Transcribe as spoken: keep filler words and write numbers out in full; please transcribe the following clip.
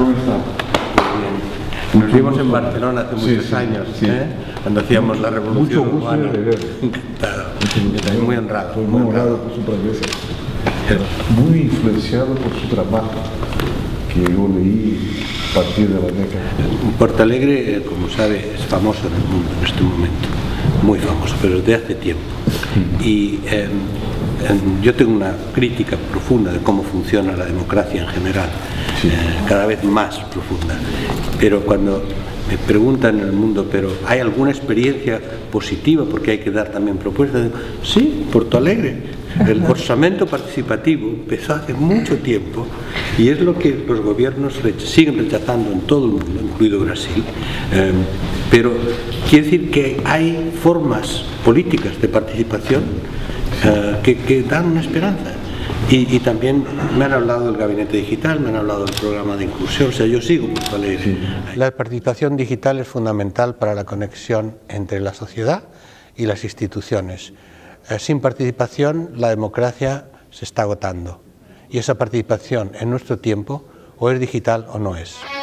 ¿Cómo está? Muy bien. Nos vimos en Barcelona hace muchos sí, años, sí, ¿eh? Sí. Cuando hacíamos la revolución. Mucho gusto de ver. Encantado. Estoy muy honrado. Estoy muy honrado por su presencia. Muy influenciado por su trabajo, que yo leí a partir de la década. Porto Alegre, como sabe, es famoso en el mundo en este momento, muy famoso, pero desde hace tiempo. Y eh, yo tengo una crítica profunda de cómo funciona la democracia en general, sí. eh, cada vez más profunda. Pero cuando me preguntan en el mundo, pero ¿hay alguna experiencia positiva? Porque hay que dar también propuestas. Digo, sí, Porto Alegre. El orçamento participativo empezó hace mucho tiempo y es lo que los gobiernos rech siguen rechazando en todo el mundo, incluido Brasil. Eh, pero quiere decir que hay formas políticas de participación eh, que, que dan una esperanza. Y, y también me han hablado del Gabinete Digital, me han hablado del programa de inclusión, o sea, yo sigo Porto Alegre. Sí. La participación digital es fundamental para la conexión entre la sociedad y las instituciones. Sin participación la democracia se está agotando y esa participación en nuestro tiempo o es digital o no es.